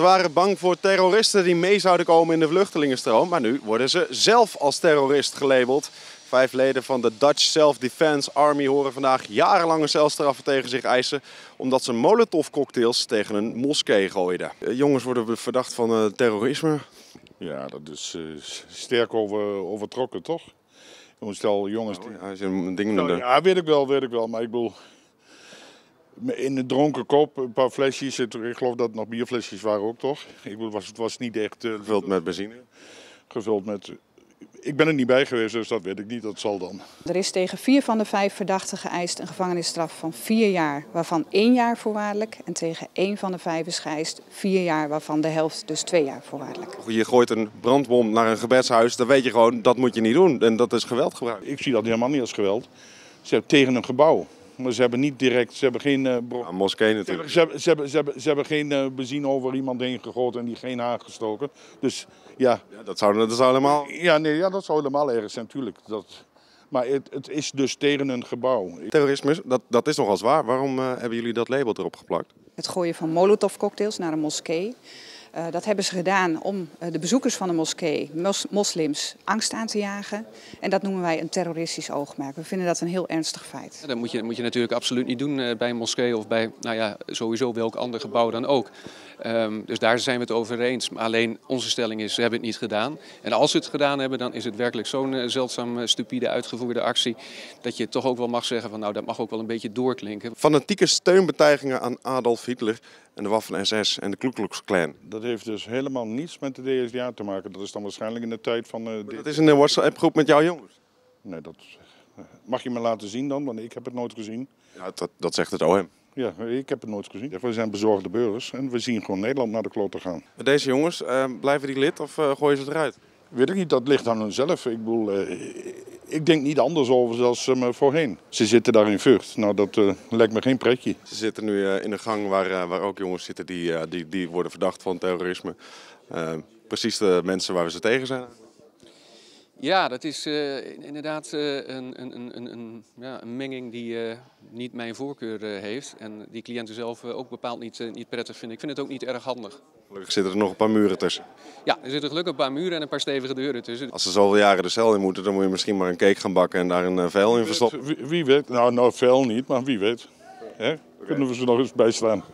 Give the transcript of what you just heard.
Ze waren bang voor terroristen die mee zouden komen in de vluchtelingenstroom, maar nu worden ze zelf als terrorist gelabeld. 5 leden van de Dutch Self-Defense Army horen vandaag jarenlange celstraffen tegen zich eisen, omdat ze Molotov cocktails tegen een moskee gooiden. Jongens worden verdacht van terrorisme. Ja, dat is sterk overtrokken, toch? Stel jongens... Ja, weet ik wel. Maar ik bedoel, in de dronken kop, een paar flesjes. Ik geloof dat het nog bierflesjes waren ook, toch? Ik bedoel, het was niet echt... gevuld met benzine? Gevuld met... Ik ben er niet bij geweest, dus dat weet ik niet. Dat zal dan. Er is tegen 4 van de 5 verdachten geëist een gevangenisstraf van 4 jaar, waarvan 1 jaar voorwaardelijk. En tegen 1 van de 5 is geëist 4 jaar, waarvan de helft dus 2 jaar voorwaardelijk. Je gooit een brandbom naar een gebedshuis, dan weet je gewoon, dat moet je niet doen. En dat is geweldgebruik. Ik zie dat helemaal niet als geweld. Ze hebben tegen een gebouw. Maar ze hebben niet direct, ze hebben geen... moskee natuurlijk. Ze hebben geen benzine over iemand heen gegoten en die geen haar gestoken. Dus ja... Ja, dat zou helemaal... Ja, nee, ja, dat zou helemaal ergens zijn, natuurlijk. Maar het is dus tegen een gebouw. Terrorisme, dat is nogal zwaar. Waarom hebben jullie dat label erop geplakt? Het gooien van Molotov cocktails naar een moskee. Dat hebben ze gedaan om de bezoekers van de moskee, moslims, angst aan te jagen. En dat noemen wij een terroristisch oogmerk. We vinden dat een heel ernstig feit. Ja, dat moet je natuurlijk absoluut niet doen bij een moskee of bij, nou ja, sowieso welk ander gebouw dan ook. Dus daar zijn we het over eens. Maar alleen onze stelling is, ze hebben het niet gedaan. En als ze het gedaan hebben, dan is het werkelijk zo'n zeldzaam stupide uitgevoerde actie, dat je toch ook wel mag zeggen van, nou, dat mag ook wel een beetje doorklinken. Fanatieke steunbetuigingen aan Adolf Hitler en de Waffen-SS en de Ku Klux Klan. Dat heeft dus helemaal niets met de DSDA te maken. Dat is dan waarschijnlijk in de tijd van... Dat is in een WhatsApp-groep met jouw jongens? Nee, dat... Mag je me laten zien dan? Want ik heb het nooit gezien. Ja, dat zegt het OM. Ja, ik heb het nooit gezien. We zijn bezorgde burgers en we zien gewoon Nederland naar de kloten gaan. Deze jongens, blijven die lid of gooien ze eruit? Weet ik niet, dat ligt aan hunzelf. Ik bedoel, ik denk niet anders over zelfs voorheen. Ze zitten daar in Vught. Nou, dat lijkt me geen pretje. Ze zitten nu in een gang waar ook jongens zitten die worden verdacht van terrorisme. Precies de mensen waar we ze tegen zijn. Ja, dat is inderdaad een menging die niet mijn voorkeur heeft. En die cliënten zelf ook bepaald niet prettig vinden. Ik vind het ook niet erg handig. Gelukkig zitten er nog een paar muren tussen. Ja, er zitten gelukkig een paar muren en een paar stevige deuren tussen. Als ze zoveel jaren de cel in moeten, dan moet je misschien maar een cake gaan bakken en daar een vel in verstoppen. Wie weet. Nou, vel niet, maar wie weet. Hè? Kunnen we ze nog eens bijslaan.